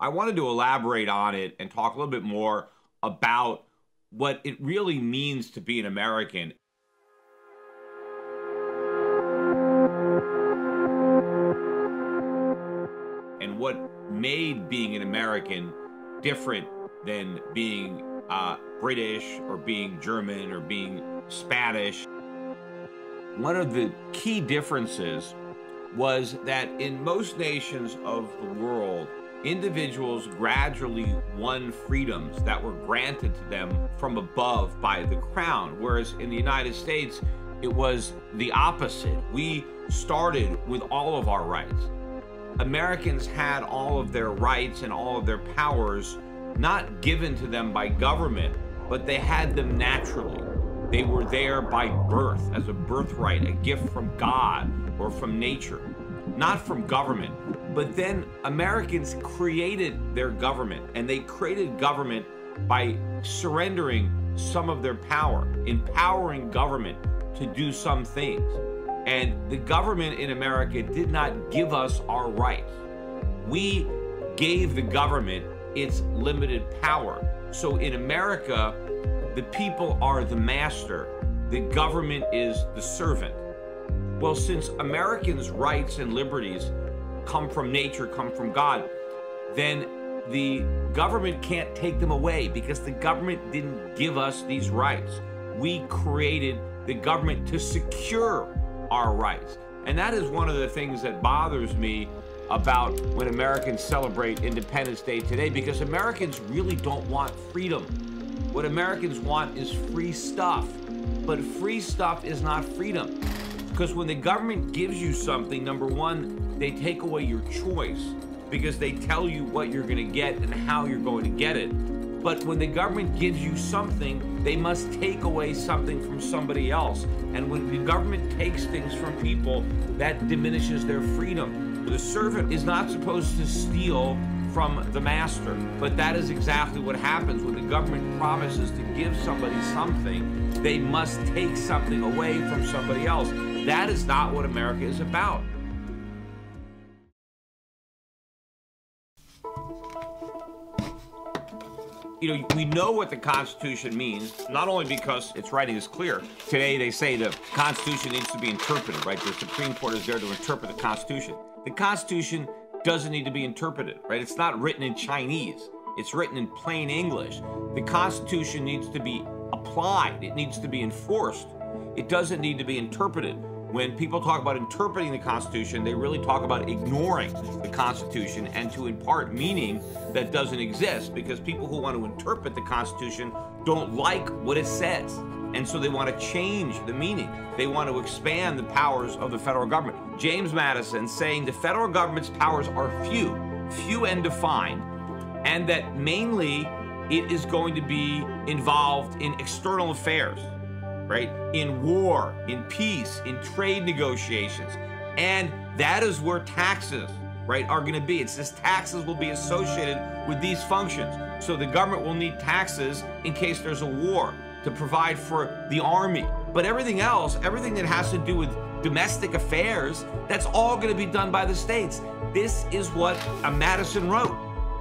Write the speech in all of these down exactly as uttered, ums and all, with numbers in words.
I wanted to elaborate on it and talk a little bit more about what it really means to be an American. And what made being an American different than being uh, British or being German or being Spanish. One of the key differences was that in most nations of the world, individuals gradually won freedoms that were granted to them from above by the crown, whereas in the United States, it was the opposite. We started with all of our rights. Americans had all of their rights and all of their powers not given to them by government, but they had them naturally. They were there by birth, as a birthright, a gift from God or from nature, not from government. But then Americans created their government, and they created government by surrendering some of their power, empowering government to do some things. And the government in America did not give us our rights. We gave the government its limited power. So in America, the people are the master, the government is the servant. Well, since Americans' rights and liberties come from nature, come from God, then the government can't take them away because the government didn't give us these rights. We created the government to secure our rights. And that is one of the things that bothers me about when Americans celebrate Independence Day today, because Americans really don't want freedom. What Americans want is free stuff, but free stuff is not freedom. Because when the government gives you something, number one, they take away your choice because they tell you what you're going to get and how you're going to get it. But when the government gives you something, they must take away something from somebody else. And when the government takes things from people, that diminishes their freedom. The servant is not supposed to steal from the master, but that is exactly what happens when the government promises to give somebody something. They must take something away from somebody else. That is not what America is about. You know, we know what the Constitution means, not only because its writing is clear. Today, they say the Constitution needs to be interpreted, right? The Supreme Court is there to interpret the Constitution. The Constitution doesn't need to be interpreted, right? It's not written in Chinese. It's written in plain English. The Constitution needs to be applied. It needs to be enforced. It doesn't need to be interpreted. When people talk about interpreting the Constitution, they really talk about ignoring the Constitution and to impart meaning that doesn't exist, because people who want to interpret the Constitution don't like what it says. And so they want to change the meaning. They want to expand the powers of the federal government. James Madison saying the federal government's powers are few, few and defined, and that mainly it is going to be involved in external affairs, right? In war, in peace, in trade negotiations. And that is where taxes, right, are gonna be. It says taxes will be associated with these functions. So the government will need taxes in case there's a war to provide for the army. But everything else, everything that has to do with domestic affairs, that's all gonna be done by the states. This is what Madison wrote.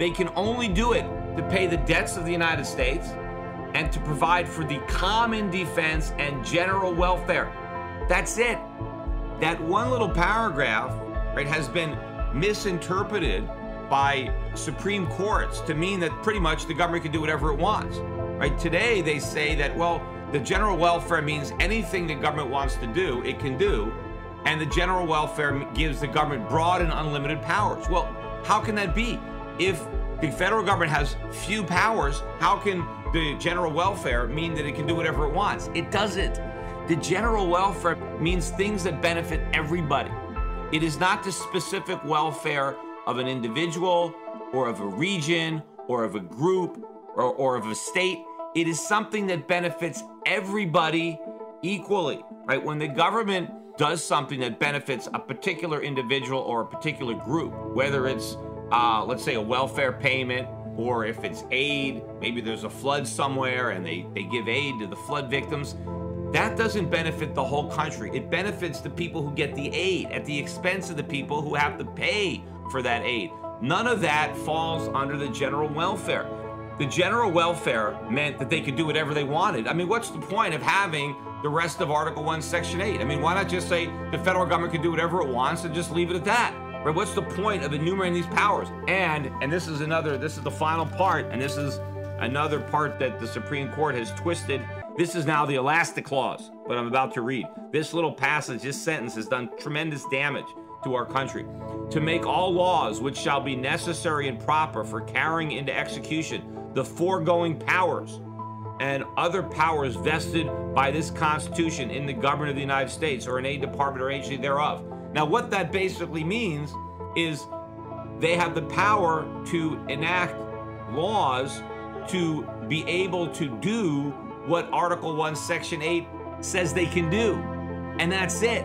They can only do it to pay the debts of the United States and to provide for the common defense and general welfare. That's it. That one little paragraph, right, has been misinterpreted by Supreme Courts to mean that pretty much the government can do whatever it wants, right? Today they say that, well, the general welfare means anything the government wants to do, it can do, and the general welfare gives the government broad and unlimited powers. Well, how can that be? If the federal government has few powers, how can the general welfare mean that it can do whatever it wants? It doesn't. The general welfare means things that benefit everybody. It is not the specific welfare of an individual or of a region or of a group or, or of a state. It is something that benefits everybody equally, right? When the government does something that benefits a particular individual or a particular group, whether it's Uh, let's say a welfare payment, or if it's aid, maybe there's a flood somewhere and they, they give aid to the flood victims. That doesn't benefit the whole country. It benefits the people who get the aid at the expense of the people who have to pay for that aid. None of that falls under the general welfare. The general welfare meant that they could do whatever they wanted. I mean, what's the point of having the rest of Article one, Section eight? I mean, why not just say the federal government can do whatever it wants and just leave it at that? Right? What's the point of enumerating these powers? And, and this is another, this is the final part, and this is another part that the Supreme Court has twisted. This is now the elastic clause, what I'm about to read. This little passage, this sentence has done tremendous damage to our country. To make all laws which shall be necessary and proper for carrying into execution the foregoing powers and other powers vested by this Constitution in the government of the United States or in a department or agency thereof. Now, what that basically means is they have the power to enact laws to be able to do what Article one, Section eight says they can do, and that's it.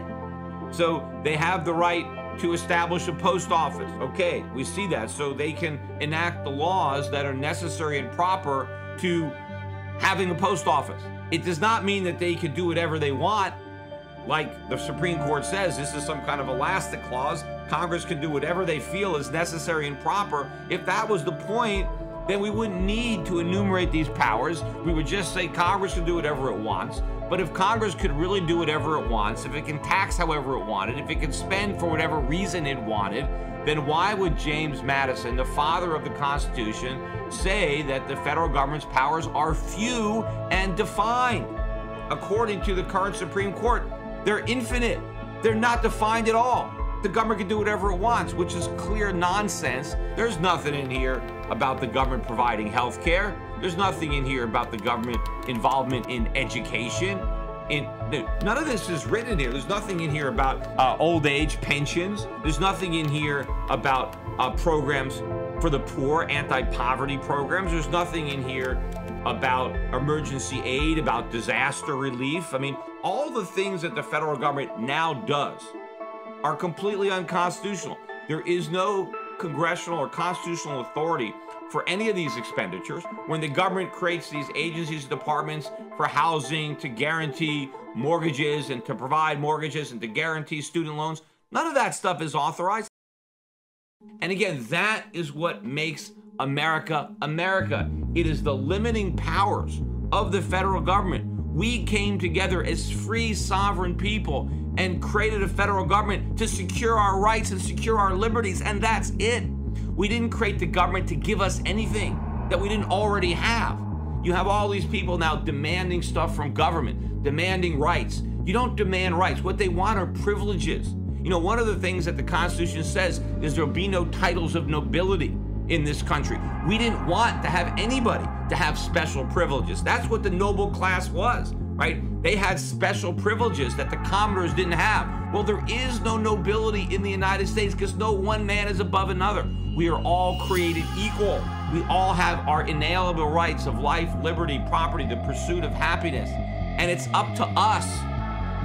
So they have the right to establish a post office. Okay, we see that. So they can enact the laws that are necessary and proper to having a post office. It does not mean that they can do whatever they want. Like the Supreme Court says, this is some kind of elastic clause. Congress can do whatever they feel is necessary and proper. If that was the point, then we wouldn't need to enumerate these powers. We would just say Congress can do whatever it wants. But if Congress could really do whatever it wants, if it can tax however it wanted, if it can spend for whatever reason it wanted, then why would James Madison, the father of the Constitution, say that the federal government's powers are few and defined? According to the current Supreme Court, they're infinite. They're not defined at all. The government can do whatever it wants, which is clear nonsense. There's nothing in here about the government providing health care. There's nothing in here about the government involvement in education. In, none of this is written in here. There's nothing in here about uh, old age pensions. There's nothing in here about uh, programs for the poor, anti-poverty programs. There's nothing in here about emergency aid, about disaster relief. I mean, all the things that the federal government now does are completely unconstitutional. There is no congressional or constitutional authority for any of these expenditures. When the government creates these agencies, departments for housing, to guarantee mortgages and to provide mortgages and to guarantee student loans, none of that stuff is authorized. And again, that is what makes America America. It is the limiting powers of the federal government. We came together as free, sovereign people and created a federal government to secure our rights and secure our liberties, and that's it. We didn't create the government to give us anything that we didn't already have. You have all these people now demanding stuff from government, demanding rights. You don't demand rights. What they want are privileges. You know, one of the things that the Constitution says is there'll be no titles of nobility in this country. We didn't want to have anybody to have special privileges. That's what the noble class was, right? They had special privileges that the commoners didn't have. Well, there is no nobility in the United States because no one man is above another. We are all created equal. We all have our inalienable rights of life, liberty, property, the pursuit of happiness. And it's up to us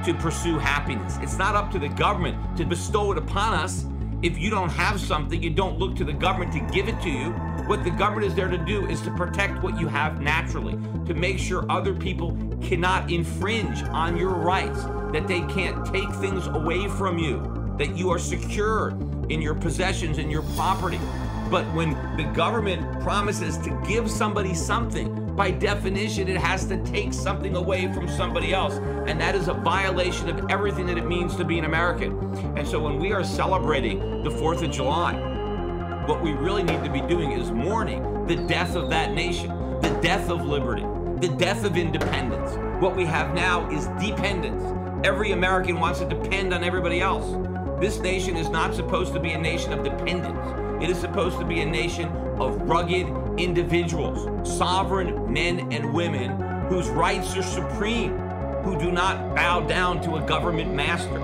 to pursue happiness. It's not up to the government to bestow it upon us. If you don't have something, you don't look to the government to give it to you. What the government is there to do is to protect what you have naturally, to make sure other people cannot infringe on your rights, that they can't take things away from you, that you are secure in your possessions and your property. But when the government promises to give somebody something, by definition, it has to take something away from somebody else. And that is a violation of everything that it means to be an American. And so when we are celebrating the fourth of July, what we really need to be doing is mourning the death of that nation, the death of liberty, the death of independence. What we have now is dependence. Every American wants to depend on everybody else. This nation is not supposed to be a nation of dependence. It is supposed to be a nation of rugged individuals, sovereign men and women whose rights are supreme, who do not bow down to a government master.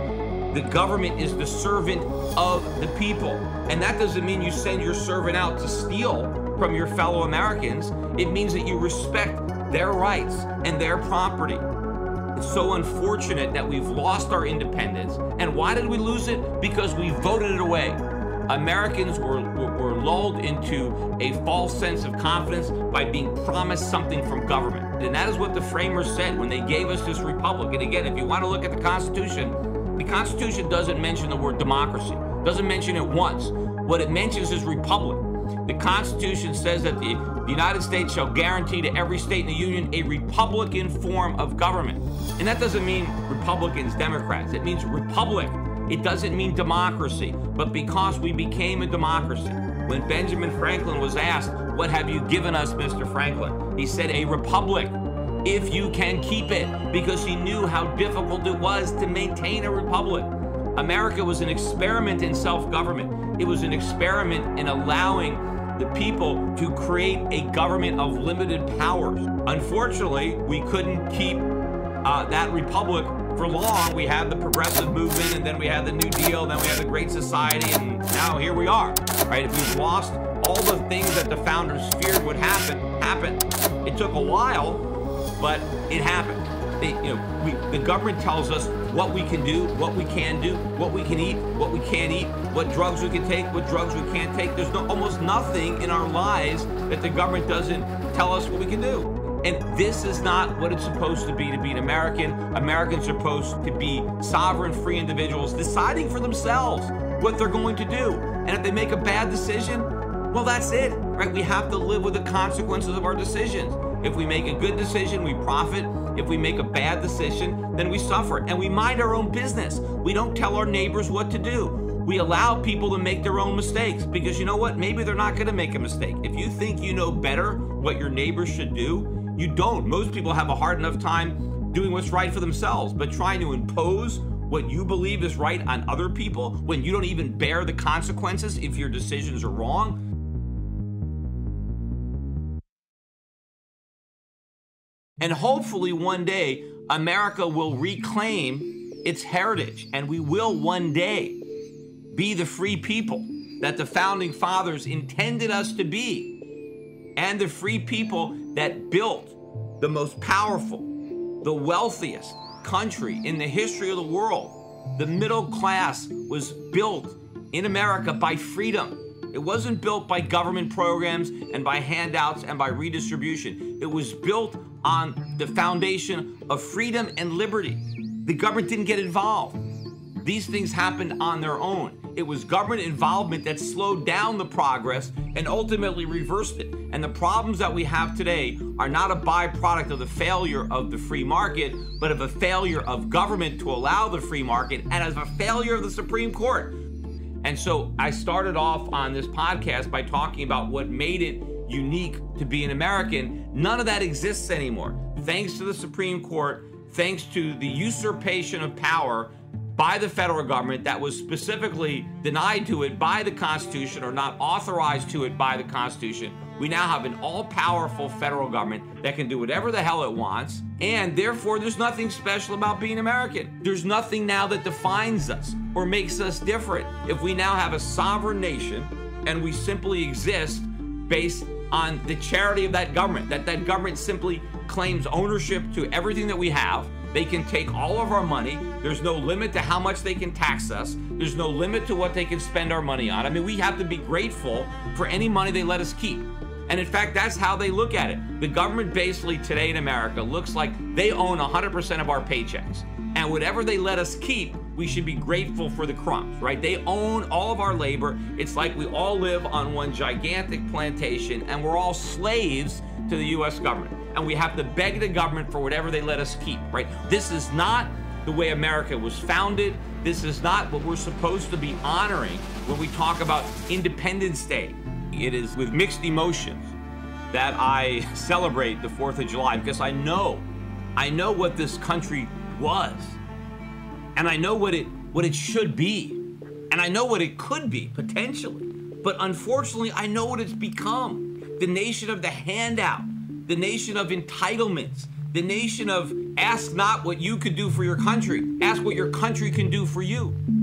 The government is the servant of the people. And that doesn't mean you send your servant out to steal from your fellow Americans. It means that you respect their rights and their property. It's so unfortunate that we've lost our independence. And why did we lose it? Because we voted it away. Americans were, were, were lulled into a false sense of confidence by being promised something from government. And that is what the framers said when they gave us this republic. And again, if you want to look at the Constitution, the Constitution doesn't mention the word democracy. Doesn't mention it once. What it mentions is republic. The Constitution says that the, the United States shall guarantee to every state in the Union a republican form of government. And that doesn't mean Republicans, Democrats. It means republic. It doesn't mean democracy. But because we became a democracy, when Benjamin Franklin was asked, "What have you given us, Mister Franklin?" he said, "A republic, if you can keep it," because he knew how difficult it was to maintain a republic. America was an experiment in self-government. It was an experiment in allowing the people to create a government of limited powers. Unfortunately, we couldn't keep uh, that republic for long. We had the progressive movement, and then we had the New Deal, then we had the Great Society, and now here we are, right? If we've lost all the things that the founders feared would happen, happened. It took a while, but it happened. They, you know, we, the government tells us what we can do, what we can do, what we can eat, what we can't eat, what drugs we can take, what drugs we can't take. There's no, almost nothing in our lives that the government doesn't tell us what we can do. And this is not what it's supposed to be to be an American. Americans are supposed to be sovereign, free individuals deciding for themselves what they're going to do. And if they make a bad decision, well, that's it, right? We have to live with the consequences of our decisions. If we make a good decision, we profit. If we make a bad decision, then we suffer. And we mind our own business. We don't tell our neighbors what to do. We allow people to make their own mistakes, because you know what? Maybe they're not gonna make a mistake. If you think you know better what your neighbors should do, you don't. Most people have a hard enough time doing what's right for themselves, but trying to impose what you believe is right on other people when you don't even bear the consequences if your decisions are wrong. And hopefully one day, America will reclaim its heritage, and we will one day be the free people that the founding fathers intended us to be, and the free people that built the most powerful, the wealthiest country in the history of the world. The middle class was built in America by freedom. It wasn't built by government programs and by handouts and by redistribution. It was built on the foundation of freedom and liberty. The government didn't get involved. These things happened on their own. It was government involvement that slowed down the progress and ultimately reversed it. And the problems that we have today are not a byproduct of the failure of the free market, but of a failure of government to allow the free market, and as a failure of the Supreme Court. And so I started off on this podcast by talking about what made it unique to be an American. None of that exists anymore. Thanks to the Supreme Court, thanks to the usurpation of power by the federal government that was specifically denied to it by the Constitution, or not authorized to it by the Constitution, we now have an all-powerful federal government that can do whatever the hell it wants, and therefore there's nothing special about being American. There's nothing now that defines us or makes us different. If we now have a sovereign nation and we simply exist based on the charity of that government, that that government simply claims ownership to everything that we have, they can take all of our money. There's no limit to how much they can tax us. There's no limit to what they can spend our money on. I mean, we have to be grateful for any money they let us keep. And in fact, that's how they look at it. The government basically today in America looks like they own one hundred percent of our paychecks. And whatever they let us keep, we should be grateful for the crumbs, right? They own all of our labor. It's like we all live on one gigantic plantation, and we're all slaves to the U S government. And we have to beg the government for whatever they let us keep, right? This is not the way America was founded. This is not what we're supposed to be honoring when we talk about Independence Day. It is with mixed emotions that I celebrate the fourth of July, because I know, I know what this country was, and I know what it, what it should be, and I know what it could be, potentially. But unfortunately, I know what it's become. The nation of the handout, the nation of entitlements, the nation of ask not what you could do for your country, ask what your country can do for you.